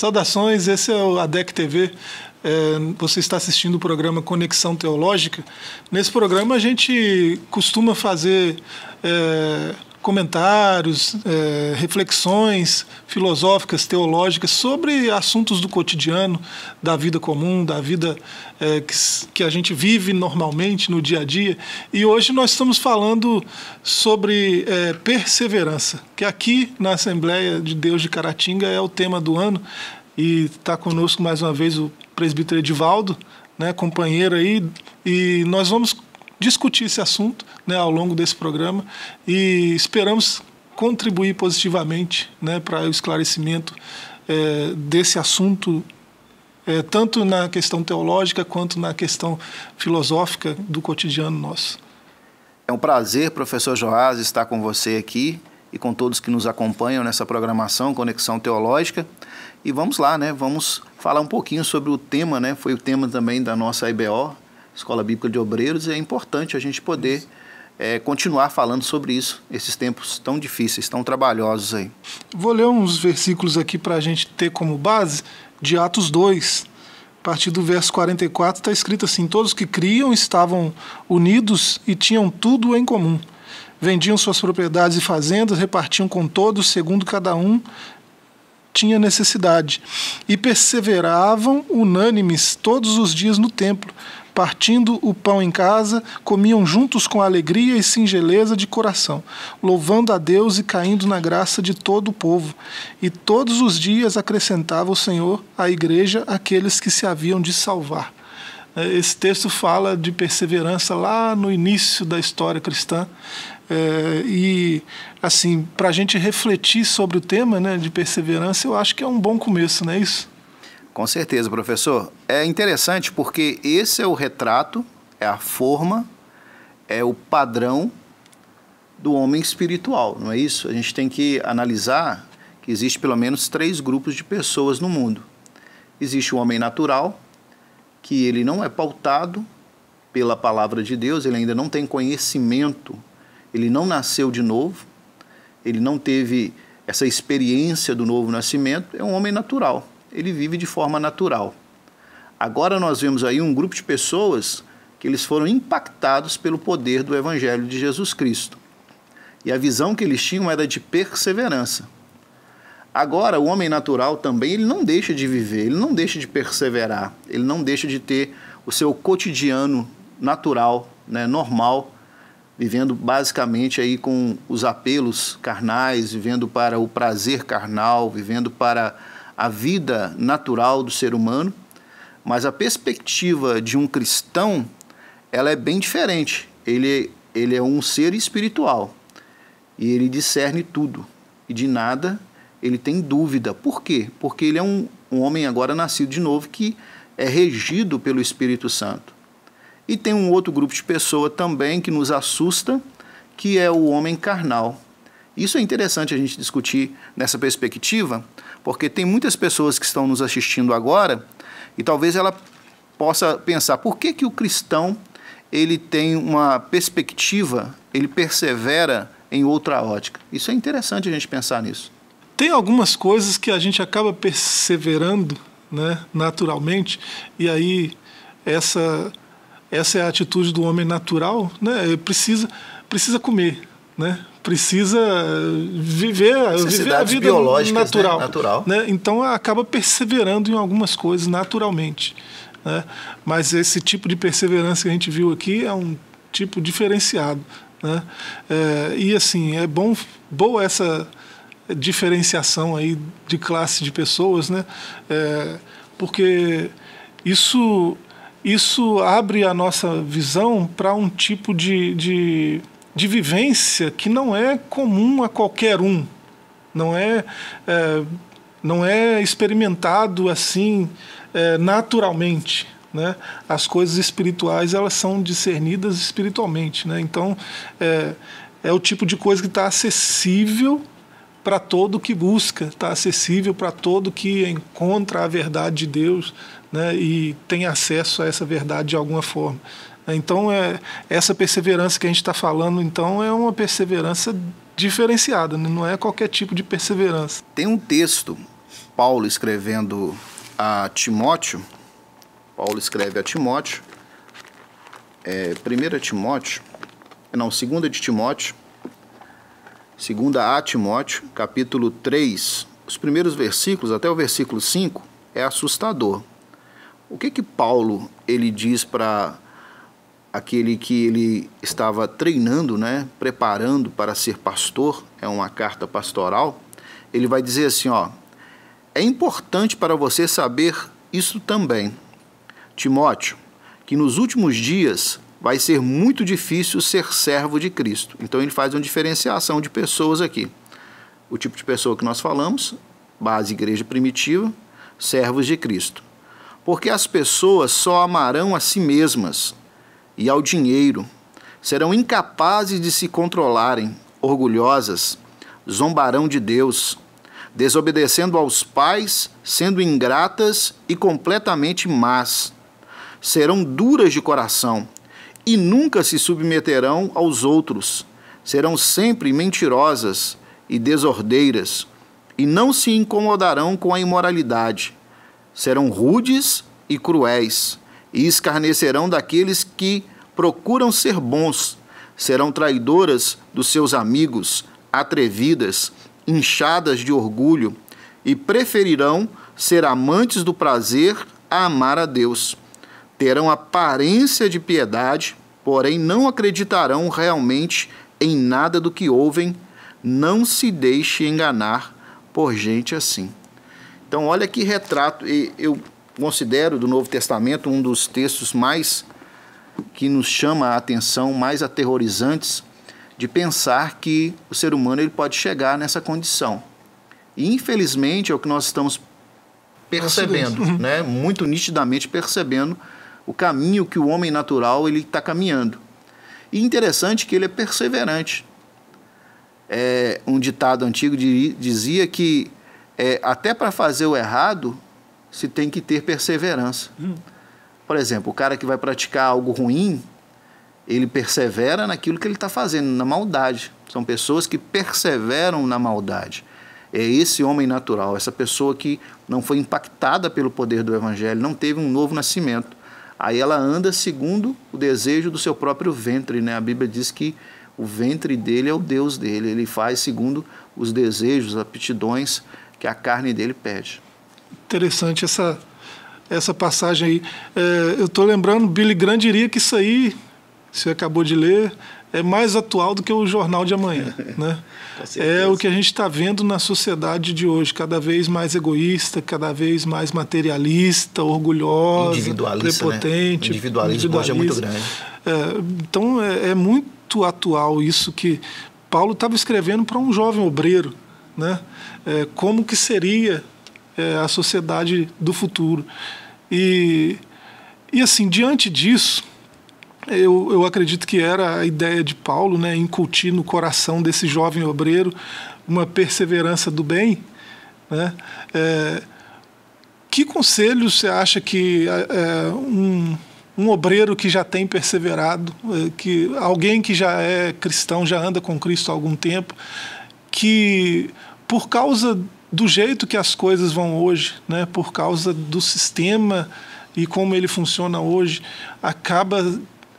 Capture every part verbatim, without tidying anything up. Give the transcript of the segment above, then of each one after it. Saudações, esse é o ADEC T V. É, você está assistindo o programa Conexão Teológica. Nesse programa a gente costuma fazer é, comentários, é, reflexões filosóficas, teológicas sobre assuntos do cotidiano, da vida comum, da vida é, que, que a gente vive normalmente no dia a dia. E hoje nós estamos falando sobre é, perseverança, que aqui na Assembleia de Deus de Caratinga é o tema do ano. E está conosco mais uma vez o presbítero Edivaldo, né, companheiro aí, e nós vamos discutir esse assunto, né, ao longo desse programa, e esperamos contribuir positivamente, né, para o esclarecimento é, desse assunto, é, tanto na questão teológica quanto na questão filosófica do cotidiano nosso. É um prazer, professor Joás, estar com você aqui e com todos que nos acompanham nessa programação Conexão Teológica. E vamos lá, né? Vamos falar um pouquinho sobre o tema, né? Foi o tema também da nossa I B O, Escola Bíblica de Obreiros, e é importante a gente poder é, continuar falando sobre isso, esses tempos tão difíceis, tão trabalhosos aí. Vou ler uns versículos aqui para a gente ter como base, de Atos dois, a partir do verso quarenta e quatro, está escrito assim: todos que criam estavam unidos e tinham tudo em comum. Vendiam suas propriedades e fazendas, repartiam com todos, segundo cada um tinha necessidade. E perseveravam unânimes todos os dias no templo, partindo o pão em casa, comiam juntos com alegria e singeleza de coração, louvando a Deus e caindo na graça de todo o povo. E todos os dias acrescentava o Senhor à igreja aqueles que se haviam de salvar. Esse texto fala de perseverança lá no início da história cristã. É, e, assim, para a gente refletir sobre o tema, né, de perseverança, eu acho que é um bom começo, não é isso? Com certeza, professor. É interessante porque esse é o retrato, é a forma, é o padrão do homem espiritual, não é isso? A gente tem que analisar que existe pelo menos três grupos de pessoas no mundo. Existe o homem natural, que ele não é pautado pela palavra de Deus, ele ainda não tem conhecimento, ele não nasceu de novo, ele não teve essa experiência do novo nascimento, é um homem natural, ele vive de forma natural. Agora nós vemos aí um grupo de pessoas que eles foram impactados pelo poder do Evangelho de Jesus Cristo. E a visão que eles tinham era de perseverança. Agora, o homem natural também, ele não deixa de viver, ele não deixa de perseverar, ele não deixa de ter o seu cotidiano natural, né, normal, vivendo basicamente aí com os apelos carnais, vivendo para o prazer carnal, vivendo para a vida natural do ser humano. Mas a perspectiva de um cristão, ela é bem diferente. Ele, ele é um ser espiritual e ele discerne tudo e de nada ele tem dúvida. Por quê? Porque ele é um, um homem agora nascido de novo que é regido pelo Espírito Santo. E tem um outro grupo de pessoa também que nos assusta, que é o homem carnal. Isso é interessante a gente discutir nessa perspectiva, porque tem muitas pessoas que estão nos assistindo agora e talvez ela possa pensar por que que o cristão ele tem uma perspectiva, ele persevera em outra ótica. Isso é interessante a gente pensar nisso. Tem algumas coisas que a gente acaba perseverando, né, naturalmente, e aí essa... Essa é a atitude do homem natural, né? Precisa, precisa comer, né? Precisa viver, viver a vida natural, né? Natural. Né? Então, acaba perseverando em algumas coisas naturalmente, né? Mas esse tipo de perseverança que a gente viu aqui é um tipo diferenciado, né? É, e, assim, é bom, boa essa diferenciação aí de classe de pessoas, né? É, porque isso... Isso abre a nossa visão para um tipo de, de, de vivência que não é comum a qualquer um. Não é, é, não é experimentado assim é, naturalmente, né? As coisas espirituais, elas são discernidas espiritualmente, né? Então, é, é o tipo de coisa que está acessível para todo que busca, está acessível para todo que encontra a verdade de Deus, né, e tem acesso a essa verdade de alguma forma. Então, é, essa perseverança que a gente está falando, então, é uma perseverança diferenciada, não é qualquer tipo de perseverança. Tem um texto Paulo escrevendo a Timóteo, Paulo escreve a Timóteo, é, primeira Timóteo, não, segunda de Timóteo, segunda a Timóteo, capítulo três, os primeiros versículos até o versículo cinco, é assustador. O que que Paulo ele diz para aquele que ele estava treinando, né, preparando para ser pastor? É uma carta pastoral. Ele vai dizer assim, ó, é importante para você saber isso também, Timóteo, que nos últimos dias vai ser muito difícil ser servo de Cristo. Então ele faz uma diferenciação de pessoas aqui. O tipo de pessoa que nós falamos, base igreja primitiva, servos de Cristo. Porque as pessoas só amarão a si mesmas e ao dinheiro, serão incapazes de se controlarem, orgulhosas, zombarão de Deus, desobedecendo aos pais, sendo ingratas e completamente más. Serão duras de coração e nunca se submeterão aos outros. Serão sempre mentirosas e desordeiras e não se incomodarão com a imoralidade. Serão rudes e cruéis e escarnecerão daqueles que procuram ser bons. Serão traidoras dos seus amigos, atrevidas, inchadas de orgulho, e preferirão ser amantes do prazer a amar a Deus. Terão aparência de piedade, porém não acreditarão realmente em nada do que ouvem. Não se deixe enganar por gente assim. Então, olha que retrato. Eu considero do Novo Testamento um dos textos mais que nos chama a atenção, mais aterrorizantes, de pensar que o ser humano ele pode chegar nessa condição. E, infelizmente, é o que nós estamos percebendo, né? Muito nitidamente percebendo o caminho que o homem natural ele está caminhando. E interessante que ele é perseverante. É, um ditado antigo de, dizia que é, até para fazer o errado, se tem que ter perseverança. Hum. Por exemplo, o cara que vai praticar algo ruim, ele persevera naquilo que ele está fazendo, na maldade. São pessoas que perseveram na maldade. É esse homem natural, essa pessoa que não foi impactada pelo poder do Evangelho, não teve um novo nascimento. Aí ela anda segundo o desejo do seu próprio ventre, né? A Bíblia diz que o ventre dele é o Deus dele, ele faz segundo os desejos, as aptidões que a carne dele pede. Interessante essa, essa passagem aí. É, eu estou lembrando, Billy Graham diria que isso aí, você acabou de ler, é mais atual do que o jornal de amanhã. Né? É o que a gente está vendo na sociedade de hoje, cada vez mais egoísta, cada vez mais materialista, orgulhosa, individualista, prepotente. Né? Individualismo hoje é muito grande. É, então é, é muito atual isso que Paulo estava escrevendo para um jovem obreiro, né? É, como que seria é, a sociedade do futuro. E, e assim, diante disso, eu, eu acredito que era a ideia de Paulo, né? Incutir no coração desse jovem obreiro uma perseverança do bem, né? É, que conselho você acha que é, um... um obreiro que já tem perseverado, que alguém que já é cristão, já anda com Cristo há algum tempo, que por causa do jeito que as coisas vão hoje, né, por causa do sistema e como ele funciona hoje, acaba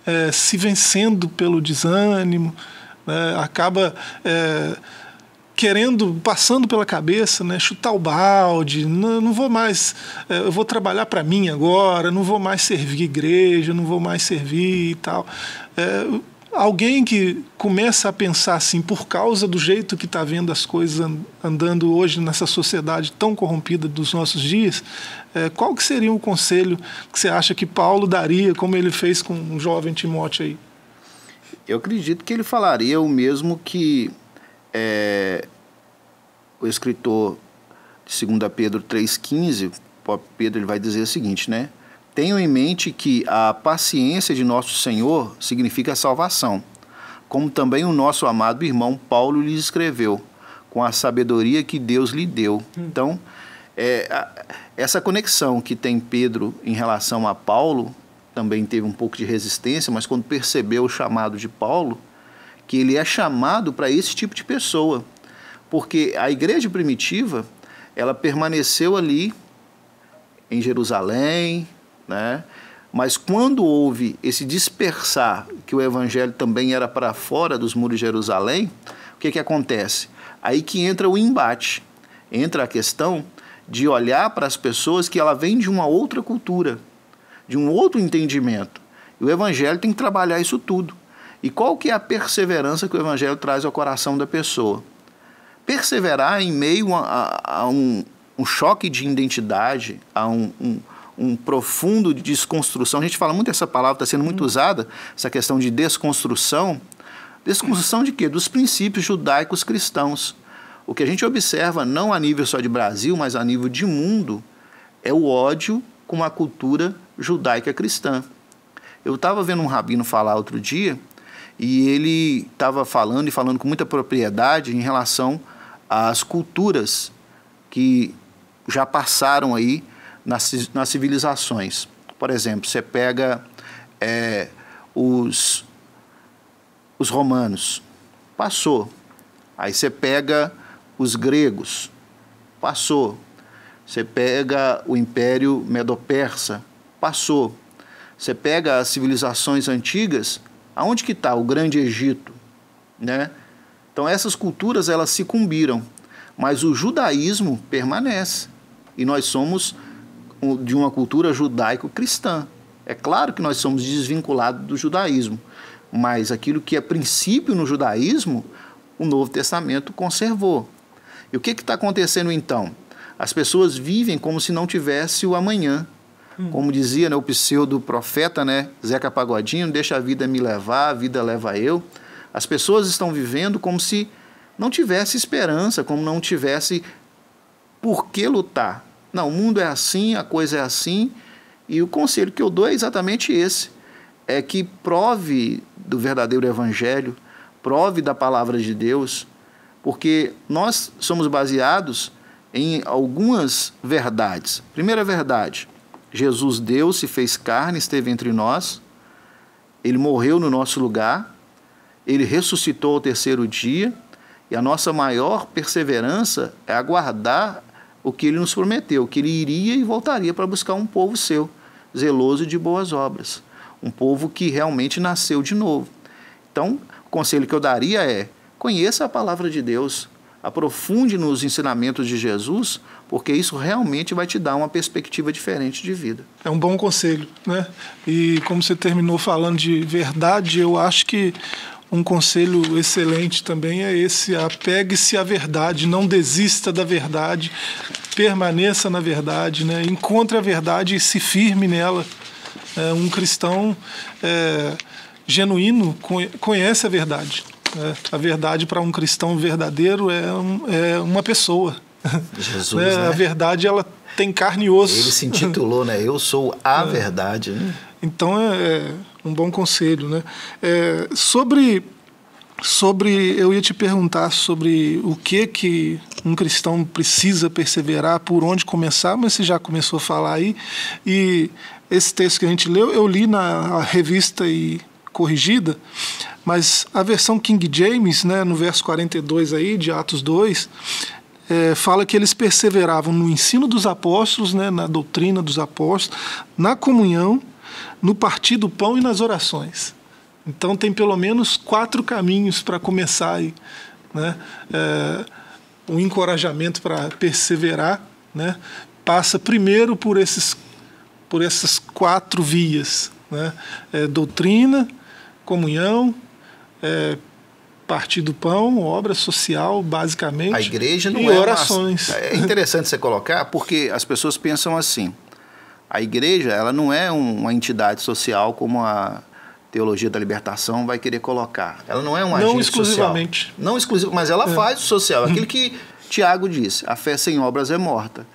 é, se vencendo pelo desânimo, né, acaba é, querendo, passando pela cabeça, né, chutar o balde, não, não vou mais, eu vou trabalhar para mim agora, não vou mais servir igreja, não vou mais servir e tal. É, alguém que começa a pensar assim, por causa do jeito que está vendo as coisas andando hoje nessa sociedade tão corrompida dos nossos dias, é, qual que seria o conselho que você acha que Paulo daria, como ele fez com o jovem Timóteo aí? Eu acredito que ele falaria o mesmo que É, o escritor de segunda Pedro três, quinze, Pedro ele vai dizer o seguinte, né? Tenham em mente que a paciência de nosso Senhor significa salvação, como também o nosso amado irmão Paulo lhes escreveu, com a sabedoria que Deus lhe deu. Então, é, a, essa conexão que tem Pedro em relação a Paulo, também teve um pouco de resistência, mas quando percebeu o chamado de Paulo, que ele é chamado para esse tipo de pessoa, porque a igreja primitiva ela permaneceu ali em Jerusalém, né? Mas quando houve esse dispersar, que o evangelho também era para fora dos muros de Jerusalém, o que que acontece? Aí que entra o embate, entra a questão de olhar para as pessoas que ela vem de uma outra cultura, de um outro entendimento. E o evangelho tem que trabalhar isso tudo. E qual que é a perseverança que o evangelho traz ao coração da pessoa? Perseverar em meio a, a, a um, um choque de identidade, a um... um um profundo de desconstrução. A gente fala muito essa palavra, está sendo muito usada, essa questão de desconstrução. Desconstrução de quê? Dos princípios judaicos cristãos. O que a gente observa, não a nível só de Brasil, mas a nível de mundo, é o ódio com a cultura judaica cristã. Eu estava vendo um rabino falar outro dia, e ele estava falando, e falando com muita propriedade, em relação às culturas que já passaram aí, Nas, nas civilizações. Por exemplo, você pega é, os, os romanos, passou. Aí você pega os gregos, passou. Você pega o Império Medo-Persa, passou. Você pega as civilizações antigas, aonde que está o Grande Egito, né? Então essas culturas, elas sucumbiram, mas o judaísmo permanece. E nós somos de uma cultura judaico-cristã. É claro que nós somos desvinculados do judaísmo, mas aquilo que é princípio no judaísmo, o Novo Testamento conservou. E o que está acontecendo então? As pessoas vivem como se não tivesse o amanhã. Hum. Como dizia, né, o pseudo-profeta, né, Zeca Pagodinho, deixa a vida me levar, a vida leva eu. As pessoas estão vivendo como se não tivesse esperança, como não tivesse por que lutar. Não, o mundo é assim, a coisa é assim, e o conselho que eu dou é exatamente esse, é que prove do verdadeiro evangelho, prove da palavra de Deus, porque nós somos baseados em algumas verdades. Primeira verdade, Jesus Deus se fez carne, esteve entre nós, ele morreu no nosso lugar, ele ressuscitou ao terceiro dia, e a nossa maior perseverança é aguardar o que ele nos prometeu, que ele iria e voltaria para buscar um povo seu, zeloso de boas obras, um povo que realmente nasceu de novo. Então, o conselho que eu daria é, conheça a palavra de Deus, aprofunde nos ensinamentos de Jesus, porque isso realmente vai te dar uma perspectiva diferente de vida. É um bom conselho, né? E como você terminou falando de verdade, eu acho que um conselho excelente também é esse, apegue-se à verdade, não desista da verdade, permaneça na verdade, né? Encontre a verdade e se firme nela. É, um cristão é, genuíno conhece a verdade. Né? A verdade para um cristão verdadeiro é, um, é uma pessoa. Jesus, né? Né? A verdade, ela tem carne e osso. Ele se intitulou, né? Eu sou a é. verdade, né? Então é um bom conselho, né? É, sobre, sobre, eu ia te perguntar sobre o que que um cristão precisa perseverar, por onde começar, mas você já começou a falar aí. E esse texto que a gente leu, eu li na revista e corrigida, mas a versão King James, né, no verso quarenta e dois aí, de Atos dois, É, fala que eles perseveravam no ensino dos apóstolos, né, na doutrina dos apóstolos, na comunhão, no partir do pão e nas orações. Então tem pelo menos quatro caminhos para começar aí, né? É, um encorajamento para perseverar, né? Passa primeiro por, esses, por essas quatro vias, né? É, doutrina, comunhão, é, partir do pão, obra social, basicamente. A igreja não e é orações. Uma... É interessante você colocar, porque as pessoas pensam assim. A igreja, ela não é uma entidade social como a teologia da libertação vai querer colocar. Ela não é um agente social. Não exclusivamente. Não exclusivamente, mas ela é. faz o social. Aquilo que Tiago disse, a fé sem obras é morta.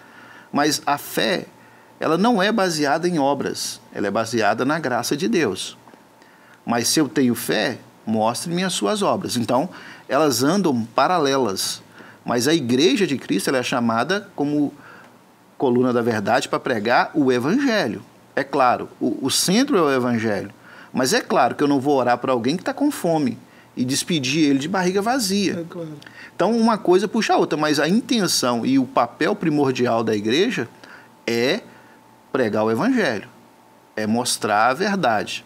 Mas a fé, ela não é baseada em obras. Ela é baseada na graça de Deus. Mas se eu tenho fé, mostre-me as suas obras. Então, elas andam paralelas. Mas a igreja de Cristo, ela é chamada como coluna da verdade para pregar o evangelho. É claro, o, o centro é o evangelho, mas é claro que eu não vou orar para alguém que está com fome. e despedir ele de barriga vazia. É claro. Então, uma coisa puxa a outra, mas a intenção e o papel primordial da igreja é pregar o evangelho, é mostrar a verdade,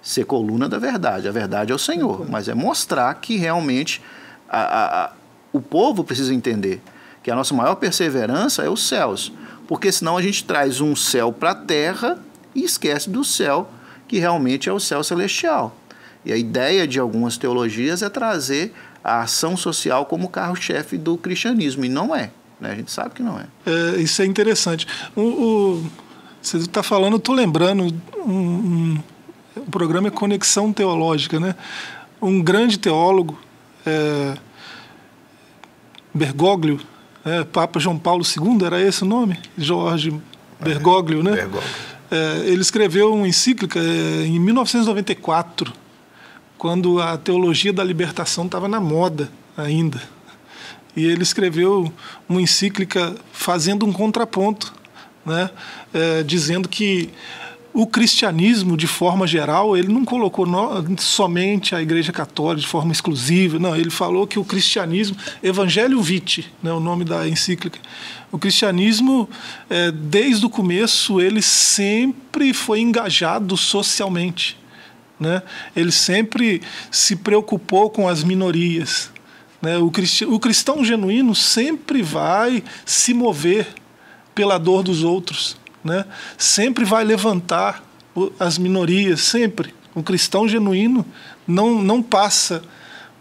ser coluna da verdade. A verdade é o Senhor, é claro. Mas é mostrar que realmente a, a, a, o povo precisa entender que a nossa maior perseverança é os céus, porque senão a gente traz um céu para a terra e esquece do céu, que realmente é o céu celestial. E a ideia de algumas teologias é trazer a ação social como carro-chefe do cristianismo, e não é, né? A gente sabe que não é. É, isso é interessante. O, o, você está falando, estou lembrando, um, um, o programa é Conexão Teológica, né? Um grande teólogo, é, Bergoglio, é, Papa João Paulo segundo, era esse o nome? Jorge Bergoglio, é, né? Bergoglio. É, ele escreveu uma encíclica é, em mil novecentos e noventa e quatro, quando a teologia da libertação estava na moda ainda. E ele escreveu uma encíclica fazendo um contraponto, né? É, dizendo que o cristianismo, de forma geral, ele não colocou no, somente a Igreja Católica de forma exclusiva, não, ele falou que o cristianismo, Evangelium Vitae, né, o nome da encíclica, o cristianismo, é, desde o começo, ele sempre foi engajado socialmente, né? Ele sempre se preocupou com as minorias, né? O, cristi- o cristão genuíno sempre vai se mover pela dor dos outros, né? Sempre vai levantar as minorias, sempre. O cristão genuíno não, não passa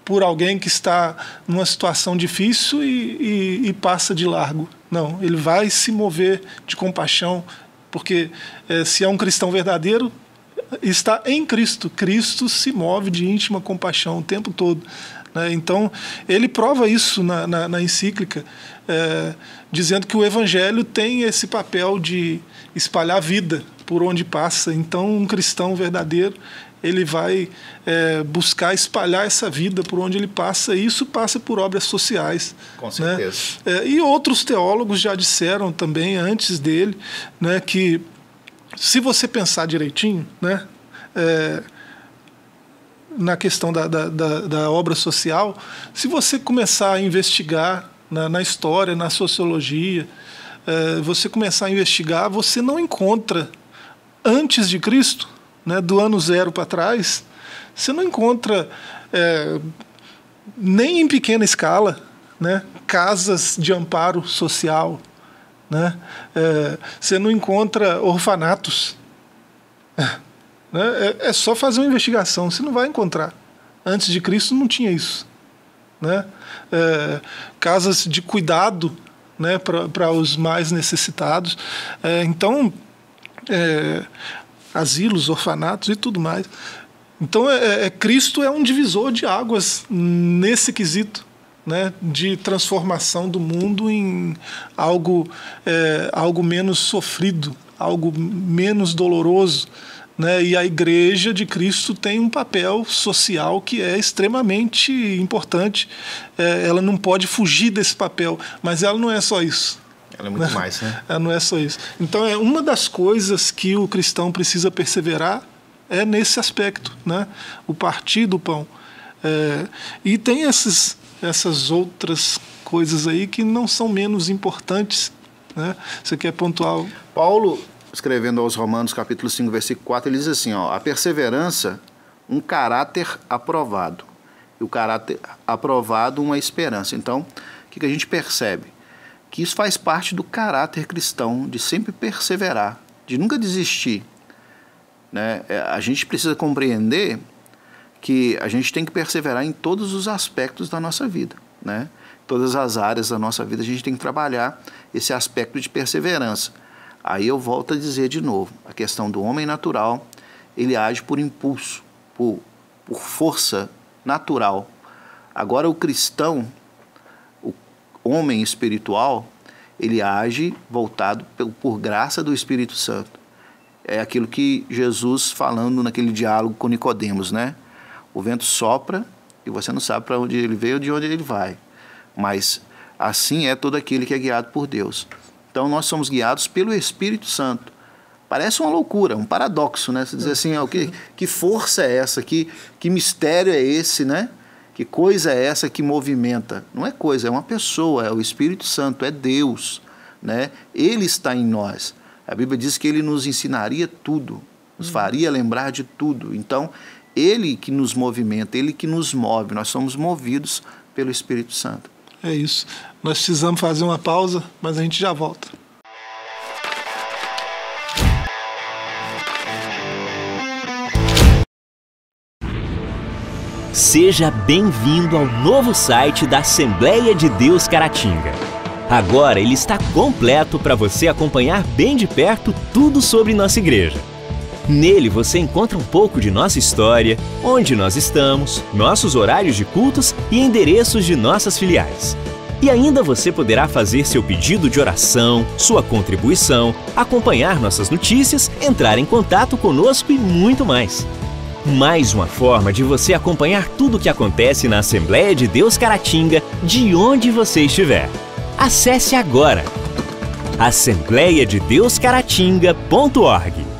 por alguém que está numa situação difícil e, e, e passa de largo. Não, ele vai se mover de compaixão, porque é, se é um cristão verdadeiro, está em Cristo. Cristo se move de íntima compaixão o tempo todo, né? Então, ele prova isso na, na, na encíclica, é, dizendo que o evangelho tem esse papel de espalhar vida por onde passa. Então, um cristão verdadeiro, ele vai é, buscar espalhar essa vida por onde ele passa, e isso passa por obras sociais. Com certeza. Né? É, e outros teólogos já disseram também, antes dele, né, que se você pensar direitinho, né, é, na questão da, da, da, da obra social, se você começar a investigar na, na história, na sociologia, é, você começar a investigar, você não encontra, antes de Cristo, né, do ano zero para trás, você não encontra, é, nem em pequena escala, né, casas de amparo social, né? É, você não encontra orfanatos, né? É, é só fazer uma investigação, você não vai encontrar. Antes de Cristo não tinha isso, né? É, casas de cuidado, né, para os mais necessitados, é, então é, asilos, orfanatos e tudo mais. Então é, é, Cristo é um divisor de águas nesse quesito, né, de transformação do mundo em algo, é, algo menos sofrido, algo menos doloroso, né? E a Igreja de Cristo tem um papel social que é extremamente importante. É, ela não pode fugir desse papel, mas ela não é só isso. Ela é muito, né, mais, né? Ela não é só isso. Então, é uma das coisas que o cristão precisa perseverar é nesse aspecto, né? O partir do pão. É, e tem esses... essas outras coisas aí que não são menos importantes, né? Você quer pontuar? Paulo, escrevendo aos Romanos, capítulo cinco, versículo quatro, ele diz assim, ó, a perseverança, um caráter aprovado. E o caráter aprovado, uma esperança. Então, o que, que a gente percebe? Que isso faz parte do caráter cristão, de sempre perseverar, de nunca desistir, né? A gente precisa compreender que a gente tem que perseverar em todos os aspectos da nossa vida, né? Todas as áreas da nossa vida, a gente tem que trabalhar esse aspecto de perseverança. Aí eu volto a dizer de novo, a questão do homem natural, ele age por impulso, por, por força natural. Agora o cristão, o homem espiritual, ele age voltado por graça do Espírito Santo. É aquilo que Jesus falando naquele diálogo com Nicodemos, né? O vento sopra e você não sabe para onde ele veio ou de onde ele vai. Mas assim é todo aquele que é guiado por Deus. Então nós somos guiados pelo Espírito Santo. Parece uma loucura, um paradoxo, né? Você diz assim, ó, que, que força é essa? Que, que mistério é esse, né? Que coisa é essa que movimenta? Não é coisa, é uma pessoa, é o Espírito Santo, é Deus, né? Ele está em nós. A Bíblia diz que ele nos ensinaria tudo, nos faria lembrar de tudo. Então, ele que nos movimenta, ele que nos move, nós somos movidos pelo Espírito Santo. É isso. Nós precisamos fazer uma pausa, mas a gente já volta. Seja bem-vindo ao novo site da Assembleia de Deus Caratinga. Agora ele está completo para você acompanhar bem de perto tudo sobre nossa igreja. Nele você encontra um pouco de nossa história, onde nós estamos, nossos horários de cultos e endereços de nossas filiais. E ainda você poderá fazer seu pedido de oração, sua contribuição, acompanhar nossas notícias, entrar em contato conosco e muito mais. Mais uma forma de você acompanhar tudo o que acontece na Assembleia de Deus Caratinga, de onde você estiver. Acesse agora! assembleia de deus caratinga ponto org.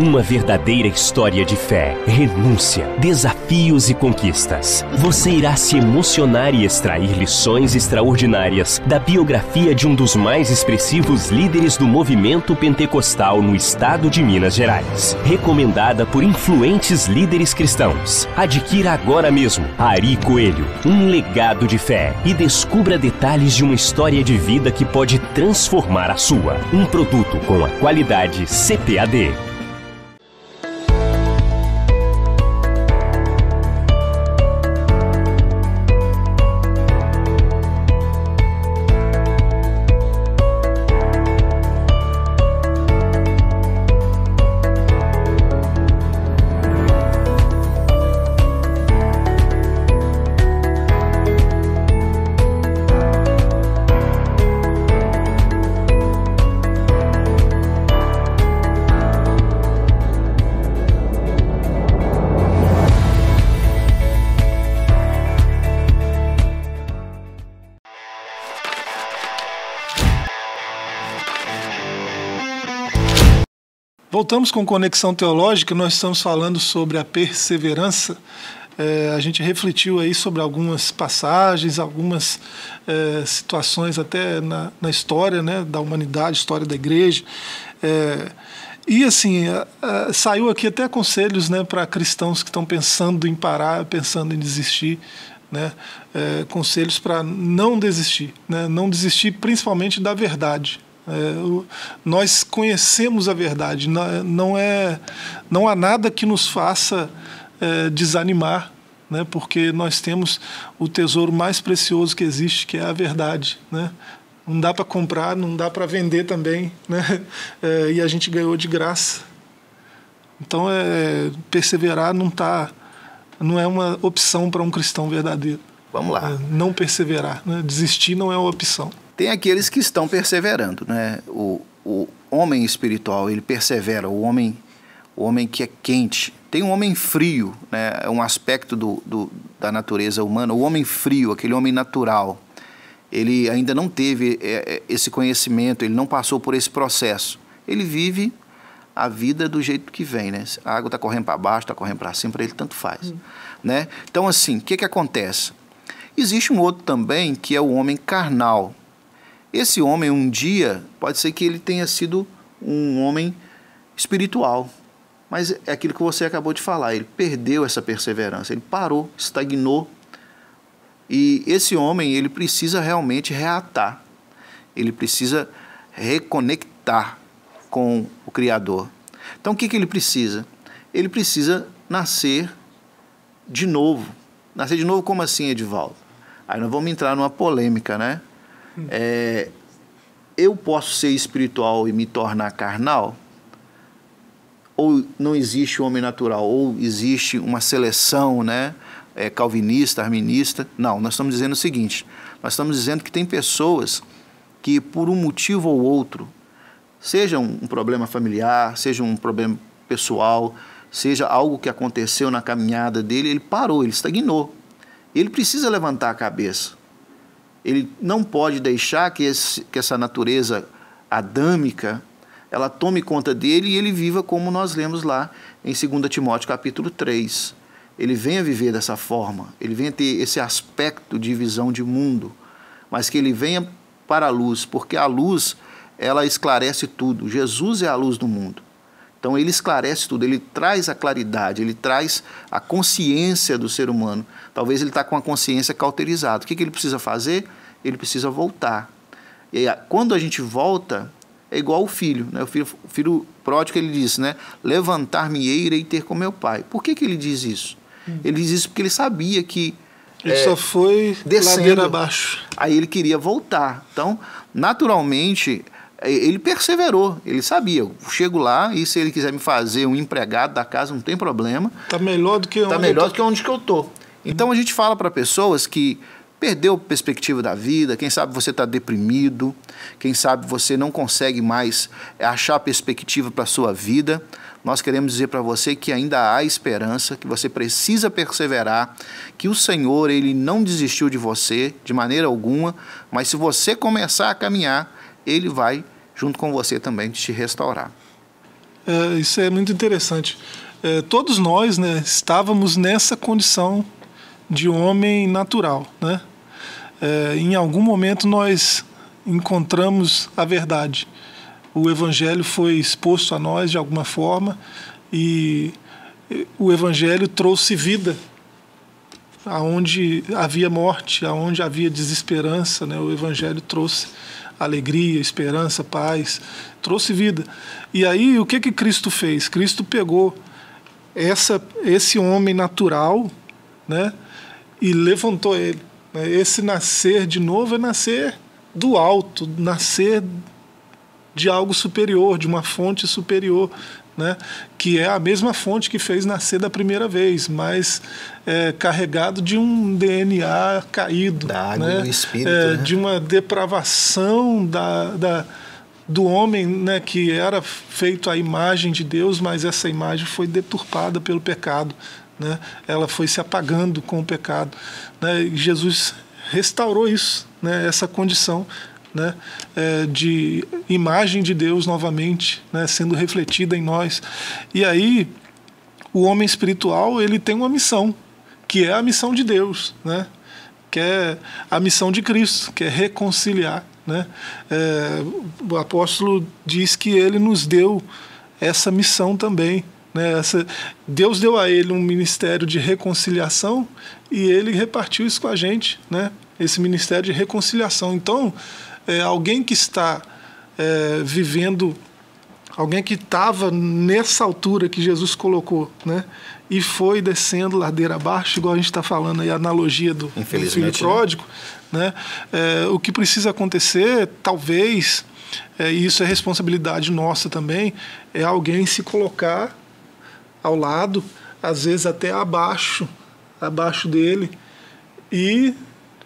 Uma verdadeira história de fé, renúncia, desafios e conquistas. Você irá se emocionar e extrair lições extraordinárias da biografia de um dos mais expressivos líderes do movimento pentecostal no estado de Minas Gerais. Recomendada por influentes líderes cristãos. Adquira agora mesmo Ari Coelho, um legado de fé, e descubra detalhes de uma história de vida que pode transformar a sua. Um produto com a qualidade C P A D. Voltamos com Conexão Teológica, nós estamos falando sobre a perseverança. É, a gente refletiu aí sobre algumas passagens, algumas é, situações até na, na história, né, da humanidade, história da igreja. É, e assim, a, a, saiu aqui até conselhos, né, para cristãos que estão pensando em parar, pensando em desistir. Né, é, conselhos para não desistir, né, não desistir principalmente da verdade. É, nós conhecemos a verdade, não, não, é, não há nada que nos faça é, desanimar, né? Porque nós temos o tesouro mais precioso que existe, que é a verdade, né? Não dá para comprar, não dá para vender também, né? É, e a gente ganhou de graça. Então, é, perseverar não, tá, não é uma opção para um cristão verdadeiro. Vamos lá. É, não perseverar, né? Desistir não é uma opção. Tem aqueles que estão perseverando, né? O, o homem espiritual, ele persevera, o homem, o homem que é quente. Tem um homem frio, né? É um aspecto do, do, da natureza humana. O homem frio, aquele homem natural, ele ainda não teve é, esse conhecimento, ele não passou por esse processo. Ele vive a vida do jeito que vem, né? A água está correndo para baixo, está correndo para cima, para ele tanto faz, hum. né? Então, assim, o que, que acontece? Existe um outro também, que é o homem carnal. Esse homem, um dia, pode ser que ele tenha sido um homem espiritual. Mas é aquilo que você acabou de falar, ele perdeu essa perseverança, ele parou, estagnou. E esse homem, ele precisa realmente reatar, ele precisa reconectar com o Criador. Então, o que, que ele precisa? Ele precisa nascer de novo. Nascer de novo como assim, Edivaldo? Aí nós vamos entrar numa polêmica, né? É, eu posso ser espiritual e me tornar carnal? Ou não existe o homem natural? Ou existe uma seleção, né, é, calvinista, arminista? Não, nós estamos dizendo o seguinte, nós estamos dizendo que tem pessoas que por um motivo ou outro, seja um, um problema familiar, seja um problema pessoal, seja algo que aconteceu na caminhada dele, ele parou, ele estagnou. Ele precisa levantar a cabeça. Ele não pode deixar que, esse, que essa natureza adâmica ela tome conta dele e ele viva como nós lemos lá em Segunda Timóteo capítulo três. Ele venha viver dessa forma, ele venha ter esse aspecto de visão de mundo, mas que ele venha para a luz, porque a luz, ela esclarece tudo. Jesus é a luz do mundo. Então ele esclarece tudo, ele traz a claridade, ele traz a consciência do ser humano. Talvez ele está com a consciência cauterizada. O que, que ele precisa fazer? Ele precisa voltar. E quando a gente volta, é igual o filho, né? O filho, o filho pródigo, ele diz, né? Levantar-me-ei, irei ter com meu pai. Por que, que ele diz isso? Hum. Ele diz isso porque ele sabia que... Ele é, só foi descendo abaixo. Aí ele queria voltar. Então, naturalmente... ele perseverou, ele sabia, eu chego lá e se ele quiser me fazer um empregado da casa, não tem problema. Está melhor do que onde, tá melhor eu tô... do que onde que eu estou. Então a gente fala para pessoas que perdeu a perspectiva da vida, quem sabe você está deprimido, quem sabe você não consegue mais achar perspectiva para a sua vida. Nós queremos dizer para você que ainda há esperança, que você precisa perseverar, que o Senhor, ele não desistiu de você de maneira alguma, mas se você começar a caminhar, ele vai, junto com você também, te restaurar. É, isso é muito interessante. É, todos nós, né, estávamos nessa condição de homem natural, né? É, em algum momento nós encontramos a verdade. O Evangelho foi exposto a nós de alguma forma e o Evangelho trouxe vida aonde havia morte, aonde havia desesperança, né? O Evangelho trouxe alegria, esperança, paz, trouxe vida. E aí, o que que Cristo fez? Cristo pegou essa, esse homem natural, né, e levantou ele. Esse nascer de novo é nascer do alto, nascer de algo superior, de uma fonte superior, né, que é a mesma fonte que fez nascer da primeira vez, mas é, carregado de um D N A caído, da água, né, do espírito, é, né? De uma depravação da, da, do homem, né, que era feito à imagem de Deus, mas essa imagem foi deturpada pelo pecado, né, ela foi se apagando com o pecado, né, e Jesus restaurou isso, né, essa condição, né, de imagem de Deus novamente, né, sendo refletida em nós. E aí o homem espiritual, ele tem uma missão, que é a missão de Deus, né, que é a missão de Cristo, que é reconciliar, né. É, o apóstolo diz que ele nos deu essa missão também, né, essa, Deus deu a ele um ministério de reconciliação e ele repartiu isso com a gente, né, esse ministério de reconciliação. Então É, alguém que está é, vivendo, alguém que estava nessa altura que Jesus colocou, né, e foi descendo ladeira abaixo, igual a gente está falando aí, a analogia do filho pródigo, né, é, o que precisa acontecer, talvez, é, e isso é responsabilidade nossa também, é alguém se colocar ao lado, às vezes até abaixo, abaixo dele, e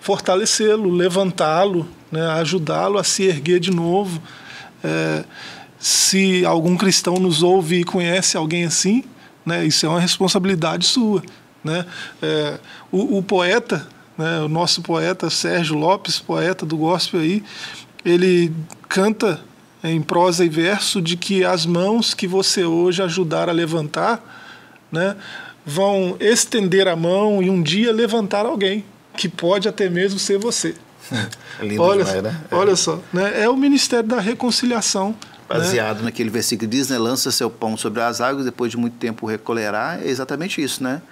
fortalecê-lo, levantá-lo, né, ajudá-lo a se erguer de novo. É, se algum cristão nos ouve e conhece alguém assim, né, isso é uma responsabilidade sua, né? É, o, o poeta, né, o nosso poeta Sérgio Lopes, poeta do gospel aí, ele canta em prosa e verso de que as mãos que você hoje ajudar a levantar, né, vão estender a mão e um dia levantar alguém, que pode até mesmo ser você. Lindo, olha, demais, né? Olha só, né? É o ministério da reconciliação. Baseado, né, naquele versículo que diz, né, lança seu pão sobre as águas, depois de muito tempo recolherá. É exatamente isso, né?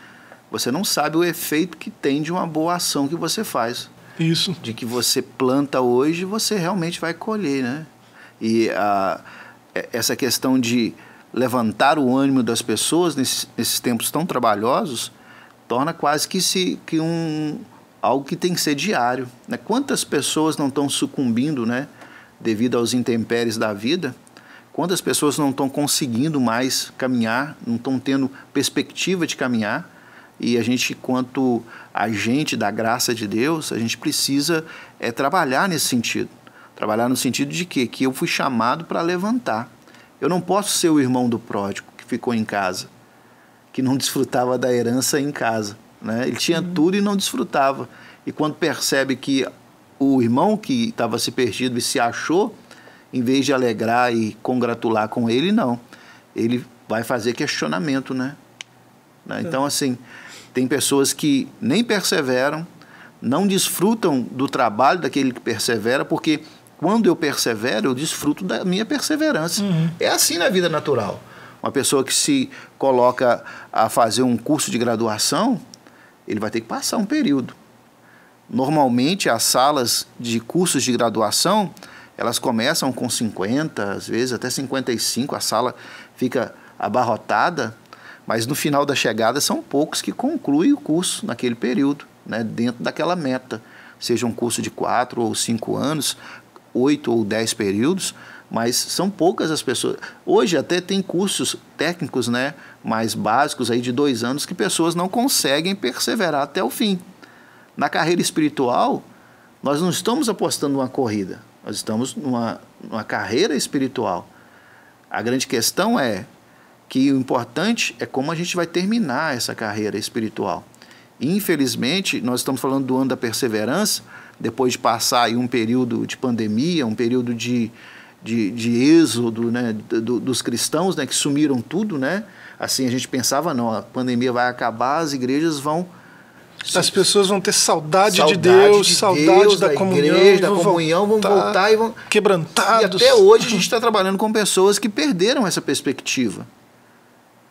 Você não sabe o efeito que tem de uma boa ação que você faz. Isso. De que você planta hoje, você realmente vai colher, né? E a, essa questão de levantar o ânimo das pessoas nesses, nesses tempos tão trabalhosos, torna quase que, se, que um... algo que tem que ser diário, né? Quantas pessoas não estão sucumbindo, né, devido aos intempéries da vida? Quantas pessoas não estão conseguindo mais caminhar, não estão tendo perspectiva de caminhar? E a gente, quanto agente da graça de Deus, a gente precisa é, trabalhar nesse sentido. Trabalhar no sentido de quê? Que eu fui chamado para levantar. Eu não posso ser o irmão do pródigo que ficou em casa, que não desfrutava da herança em casa, né? Ele tinha tudo e não desfrutava. E quando percebe que o irmão que estava se perdido e se achou, em vez de alegrar e congratular com ele, não. Ele vai fazer questionamento, né? né? Então, assim, tem pessoas que nem perseveram, não desfrutam do trabalho daquele que persevera, porque quando eu persevero, eu desfruto da minha perseverança. Uhum. É assim na vida natural. Uma pessoa que se coloca a fazer um curso de graduação, ele vai ter que passar um período. Normalmente, as salas de cursos de graduação, elas começam com cinquenta, às vezes até cinquenta e cinco, a sala fica abarrotada, mas no final da chegada são poucos que concluem o curso naquele período, né, dentro daquela meta. Seja um curso de quatro ou cinco anos, oito ou dez períodos, mas são poucas as pessoas. Hoje até tem cursos técnicos, né, mais básicos aí de dois anos que pessoas não conseguem perseverar até o fim. Na carreira espiritual, nós não estamos apostando numa corrida, nós estamos numa, numa carreira espiritual. A grande questão é que o importante é como a gente vai terminar essa carreira espiritual. Infelizmente, nós estamos falando do ano da perseverança, depois de passar aí um período de pandemia, um período de... De, de êxodo, né, do, dos cristãos, né, que sumiram tudo, né? Assim, a gente pensava, não, a pandemia vai acabar, as igrejas vão... As pessoas vão ter saudade, saudade de Deus, de saudade Deus, da, da comunhão, igreja, da comunhão, voltar, vão voltar e vão... Quebrantados. E até hoje a gente está trabalhando com pessoas que perderam essa perspectiva.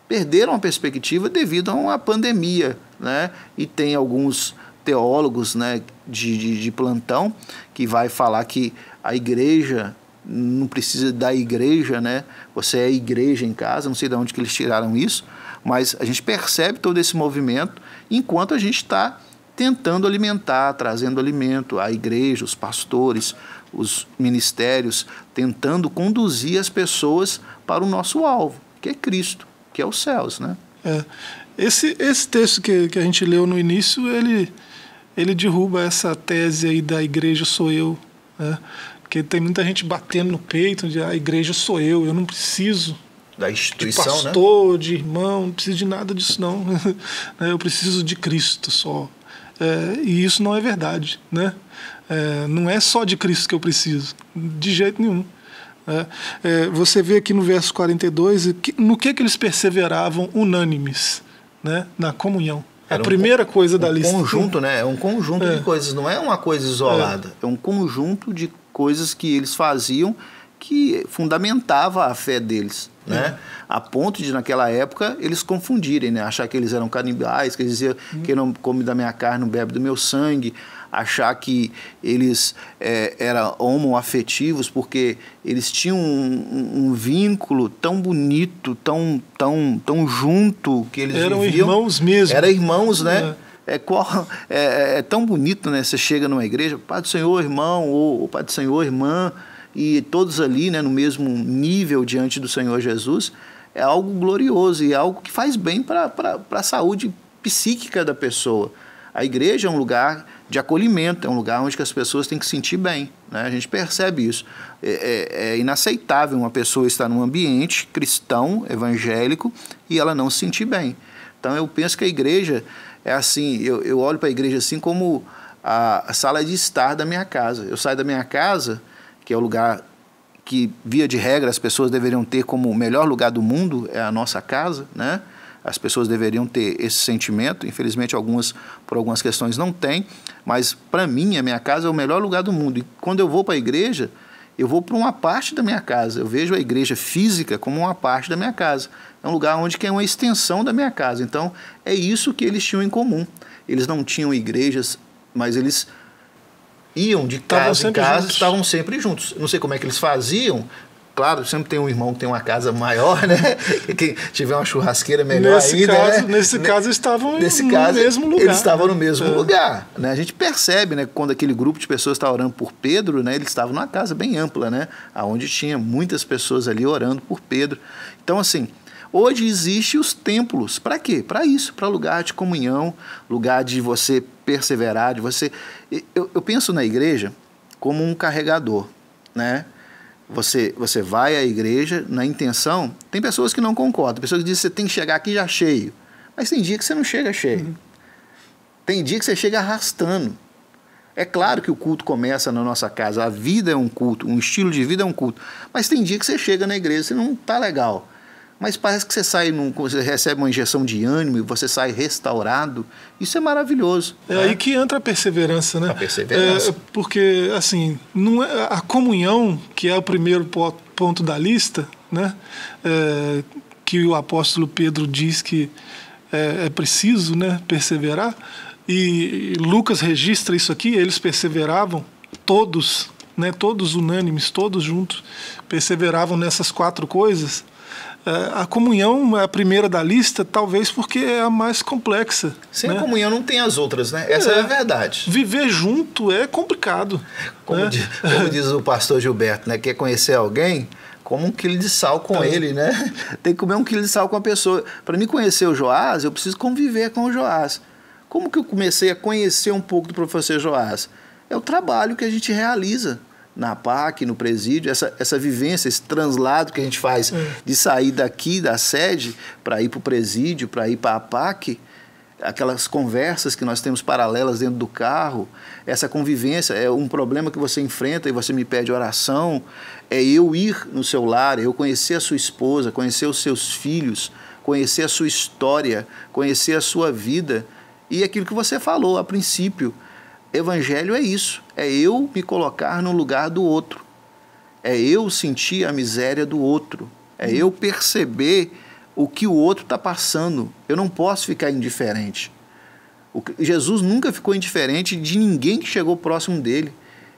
Perderam a perspectiva devido a uma pandemia, né? E tem alguns teólogos, né, de, de, de plantão que vai falar que a igreja... não precisa da igreja, né? Você é igreja em casa, não sei de onde que eles tiraram isso, mas a gente percebe todo esse movimento enquanto a gente está tentando alimentar, trazendo alimento à igreja, os pastores, os ministérios, tentando conduzir as pessoas para o nosso alvo, que é Cristo, que é os céus, né? É. Esse, esse texto que, que a gente leu no início, ele, ele derruba essa tese aí da igreja sou eu, né? Porque tem muita gente batendo no peito, de, a igreja sou eu, eu não preciso da instituição, de pastor, né? De irmão, não preciso de nada disso não, eu preciso de Cristo só. É, e isso não é verdade, né? É, não é só de Cristo que eu preciso, de jeito nenhum. É, é, você vê aqui no verso quarenta e dois, que, no que, que eles perseveravam unânimes, né? Na comunhão. É a primeira um, coisa um da lista. Conjunto, né? É um conjunto é. de coisas, não é uma coisa isolada, é, é um conjunto de coisas que eles faziam que fundamentava a fé deles, né? É. A ponto de, naquela época, eles confundirem, né? Achar que eles eram canibais, que eles diziam hum. que não come da minha carne, não bebe do meu sangue, achar que eles é, eram homoafetivos, porque eles tinham um, um vínculo tão bonito, tão, tão, tão junto, que eles eram viviam. irmãos mesmo. Eram irmãos, né? É. É, qual, é, é tão bonito, né? Você chega numa igreja, Pai do Senhor, irmão, ou, ou Pai do Senhor, irmã, e todos ali, né, no mesmo nível diante do Senhor Jesus, é algo glorioso e é algo que faz bem para a saúde psíquica da pessoa. A igreja é um lugar de acolhimento, é um lugar onde as pessoas têm que se sentir bem, né? A gente percebe isso. É, é, é inaceitável uma pessoa estar num ambiente cristão, evangélico, e ela não se sentir bem. Então, eu penso que a igreja... É assim, eu, eu olho para a igreja assim como a, a sala de estar da minha casa. Eu saio da minha casa, que é o lugar que, via de regra, as pessoas deveriam ter como o melhor lugar do mundo, é a nossa casa, né? As pessoas deveriam ter esse sentimento. Infelizmente, algumas, por algumas questões, não têm. Mas, para mim, a minha casa é o melhor lugar do mundo. E quando eu vou para a igreja, eu vou para uma parte da minha casa. Eu vejo a igreja física como uma parte da minha casa. É um lugar onde que é uma extensão da minha casa. Então, é isso que eles tinham em comum. Eles não tinham igrejas, mas eles iam de casa em casa, estavam sempre juntos. Não sei como é que eles faziam. Claro, sempre tem um irmão que tem uma casa maior, né? Que tiver uma churrasqueira melhor nesse ainda, caso, né? Nesse caso, estavam nesse no caso, mesmo lugar. Eles estavam no mesmo é. lugar, né? A gente percebe, né? Quando aquele grupo de pessoas está orando por Pedro, né? Eles estavam numa casa bem ampla, né? Onde tinha muitas pessoas ali orando por Pedro. Então, assim... Hoje existem os templos. Para quê? Para isso, para lugar de comunhão, lugar de você perseverar, de você... Eu, eu penso na igreja como um carregador, né? Você, você vai à igreja na intenção... Tem pessoas que não concordam, pessoas que dizem que você tem que chegar aqui já cheio. Mas tem dia que você não chega cheio. Uhum. Tem dia que você chega arrastando. É claro que o culto começa na nossa casa, a vida é um culto, um estilo de vida é um culto. Mas tem dia que você chega na igreja e não está legal. Mas parece que você sai, num, você recebe uma injeção de ânimo e você sai restaurado. Isso é maravilhoso. É, né? Aí que entra a perseverança, né? A perseverança. É, porque, assim, não é, a comunhão, que é o primeiro ponto da lista, né? É, que o apóstolo Pedro diz que é, é preciso, né, perseverar. E Lucas registra isso aqui, eles perseveravam todos, né, todos unânimes, todos juntos, perseveravam nessas quatro coisas. A comunhão é a primeira da lista, talvez porque é a mais complexa. Sem, né, a comunhão não tem as outras, né? Essa é, é a verdade. Viver junto é complicado. Como, né, diz, como diz o pastor Gilberto, né? Quer conhecer alguém? Como um quilo de sal com é. ele, né? Tem que comer um quilo de sal com a pessoa. Para mim conhecer o Joás, eu preciso conviver com o Joás. Como que eu comecei a conhecer um pouco do professor Joás? É o trabalho que a gente realiza na APAC, no presídio, essa, essa vivência, esse translado que a gente faz de sair daqui, da sede, para ir para o presídio, para ir para a APAC, aquelas conversas que nós temos paralelas dentro do carro, essa convivência, é um problema que você enfrenta e você me pede oração, é eu ir no seu lar, eu conhecer a sua esposa, conhecer os seus filhos, conhecer a sua história, conhecer a sua vida, e aquilo que você falou a princípio, Evangelho é isso, é eu me colocar no lugar do outro, é eu sentir a miséria do outro, é eu perceber o que o outro está passando, eu não posso ficar indiferente. O que, Jesus nunca ficou indiferente de ninguém que chegou próximo dele,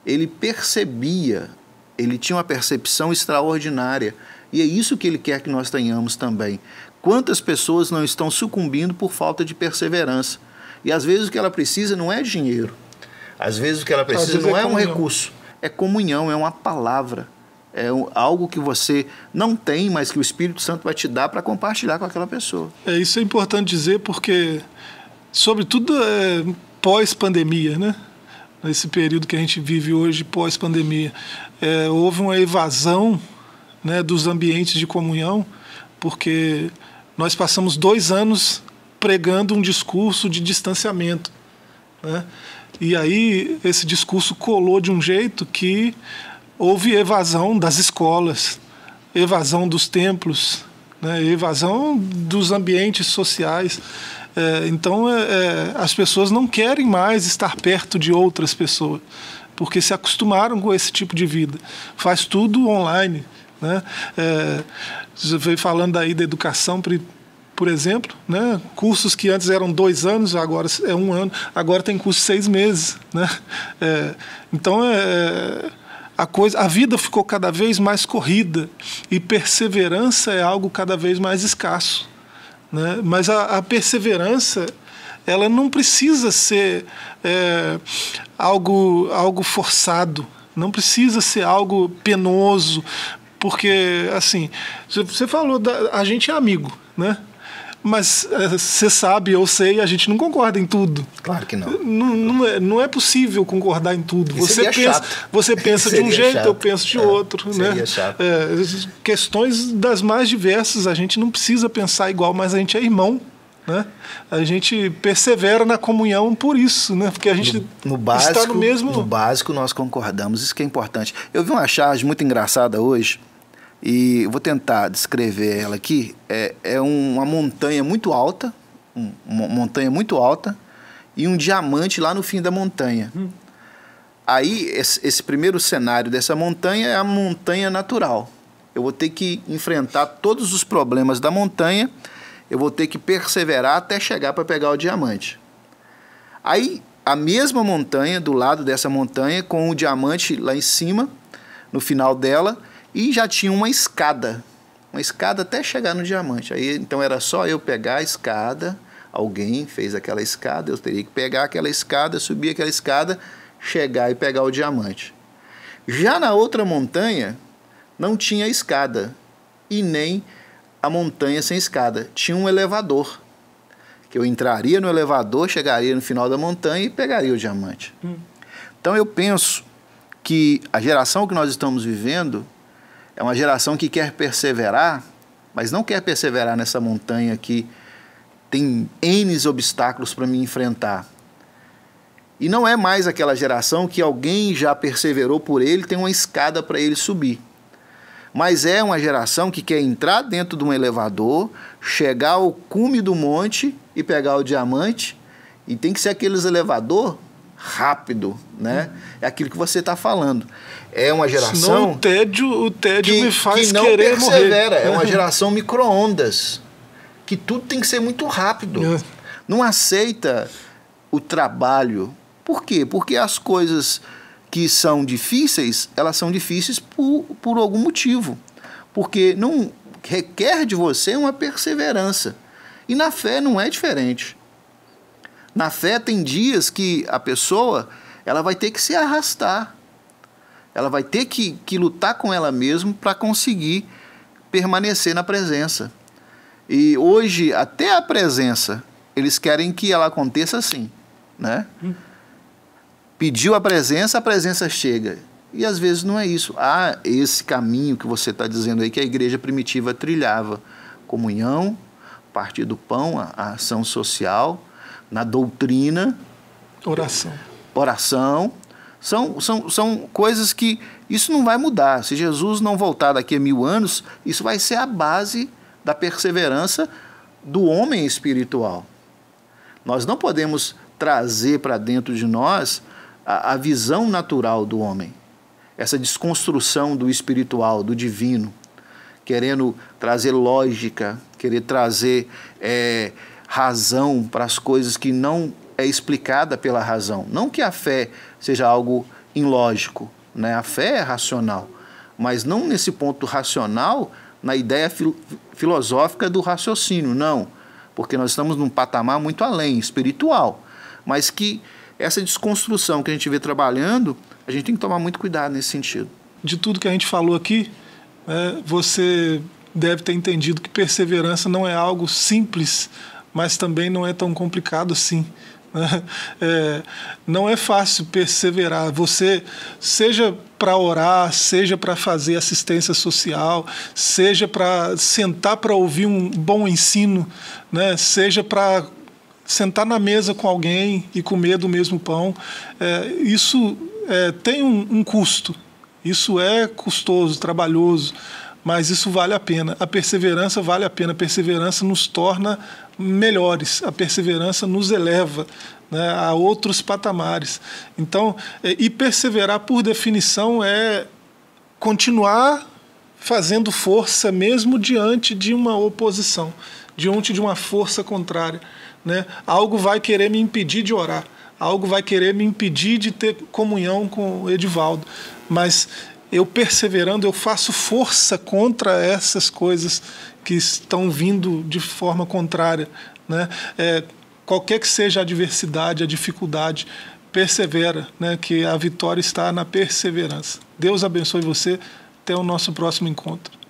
ele percebia, ele tinha uma percepção extraordinária, e é isso que ele quer que nós tenhamos também. Quantas pessoas não estão sucumbindo por falta de perseverança? E às vezes o que ela precisa não é dinheiro. Às vezes o que ela precisa não é um recurso, é comunhão, é uma palavra, é um, algo que você não tem, mas que o Espírito Santo vai te dar para compartilhar com aquela pessoa. É, isso é importante dizer porque, sobretudo é, pós-pandemia, né? Nesse período que a gente vive hoje, pós-pandemia, é, houve uma evasão, né, dos ambientes de comunhão, porque nós passamos dois anos pregando um discurso de distanciamento, né? E aí esse discurso colou de um jeito que houve evasão das escolas, evasão dos templos, né, evasão dos ambientes sociais. É, então é, é, as pessoas não querem mais estar perto de outras pessoas, porque se acostumaram com esse tipo de vida. Faz tudo online, né? É, você veio falando aí da educação, por exemplo, né? Cursos que antes eram dois anos, agora é um ano, agora tem curso de seis meses, né? É, então é, a, coisa, a vida ficou cada vez mais corrida e perseverança é algo cada vez mais escasso, né? Mas a, a perseverança, ela não precisa ser é, algo, algo forçado, não precisa ser algo penoso, porque assim, você falou, da, a gente é amigo, né? Mas você sabe, eu sei, a gente não concorda em tudo. Claro que não. Não, não, é, não é possível concordar em tudo. Você pensa, você pensa de um jeito, chato. Eu penso de é, outro. Seria, né, chato. É, questões das mais diversas, a gente não precisa pensar igual, mas a gente é irmão, né? A gente persevera na comunhão por isso, né? Porque a gente no, no básico, está no mesmo... No básico nós concordamos, isso que é importante. Eu vi uma charge muito engraçada hoje, e vou tentar descrever ela aqui. É, é uma montanha muito alta, um, uma montanha muito alta, e um diamante lá no fim da montanha. Hum. Aí, esse, esse primeiro cenário dessa montanha é a montanha natural. Eu vou ter que enfrentar todos os problemas da montanha, eu vou ter que perseverar até chegar para pegar o diamante. Aí, a mesma montanha, do lado dessa montanha, com o diamante lá em cima, no final dela... E já tinha uma escada, uma escada até chegar no diamante. Aí, então era só eu pegar a escada, alguém fez aquela escada, eu teria que pegar aquela escada, subir aquela escada, chegar e pegar o diamante. Já na outra montanha, não tinha escada, e nem a montanha sem escada. Tinha um elevador, que eu entraria no elevador, chegaria no final da montanha e pegaria o diamante. Hum. Então eu penso que a geração que nós estamos vivendo... É uma geração que quer perseverar, mas não quer perseverar nessa montanha que tem N obstáculos para me enfrentar. E não é mais aquela geração que alguém já perseverou por ele, tem uma escada para ele subir. Mas é uma geração que quer entrar dentro de um elevador, chegar ao cume do monte e pegar o diamante. E tem que ser aqueles elevador rápido, né? É aquilo que você está falando. É uma geração... Senão o tédio, o tédio que, me faz que não querer persevera. Morrer. É uma geração micro-ondas, que tudo tem que ser muito rápido. É. Não aceita o trabalho... Por quê? Porque as coisas que são difíceis, elas são difíceis por, por algum motivo. Porque não requer de você uma perseverança. E na fé não é diferente. Na fé tem dias que a pessoa ela vai ter que se arrastar. Ela vai ter que, que lutar com ela mesma para conseguir permanecer na presença. E hoje, até a presença, eles querem que ela aconteça assim, né? Hum. Pediu a presença, a presença chega. E às vezes não é isso. Há esse caminho que você está dizendo aí que a igreja primitiva trilhava. Comunhão, partir do pão, a ação social, na doutrina. Oração. Oração. São, são, são coisas que isso não vai mudar. Se Jesus não voltar daqui a mil anos, isso vai ser a base da perseverança do homem espiritual. Nós não podemos trazer para dentro de nós a visão natural do homem, essa desconstrução do espiritual, do divino, querendo trazer lógica, querer trazer é, razão para as coisas que não é explicada pela razão. Não que a fé seja algo ilógico, né? A fé é racional, mas não nesse ponto racional, na ideia fil- filosófica do raciocínio, não, porque nós estamos num patamar muito além, espiritual, mas que essa desconstrução que a gente vê trabalhando, a gente tem que tomar muito cuidado nesse sentido. De tudo que a gente falou aqui, é, você deve ter entendido que perseverança não é algo simples, mas também não é tão complicado assim. Né? É, não é fácil perseverar. Você, seja para orar, seja para fazer assistência social, seja para sentar para ouvir um bom ensino, né? Seja para sentar na mesa com alguém e comer do mesmo pão, é, isso é, tem um, um custo. Isso é custoso, trabalhoso, mas isso vale a pena. A perseverança vale a pena. A perseverança nos torna melhores. A perseverança nos eleva, né, a outros patamares. Então, é, e perseverar, por definição, é continuar fazendo força mesmo diante de uma oposição, diante de uma força contrária. Né? Algo vai querer me impedir de orar, algo vai querer me impedir de ter comunhão com o Edivaldo, mas eu perseverando, eu faço força contra essas coisas que estão vindo de forma contrária, né? É, qualquer que seja a adversidade, a dificuldade, persevera, né? Que a vitória está na perseverança. Deus abençoe você, até o nosso próximo encontro.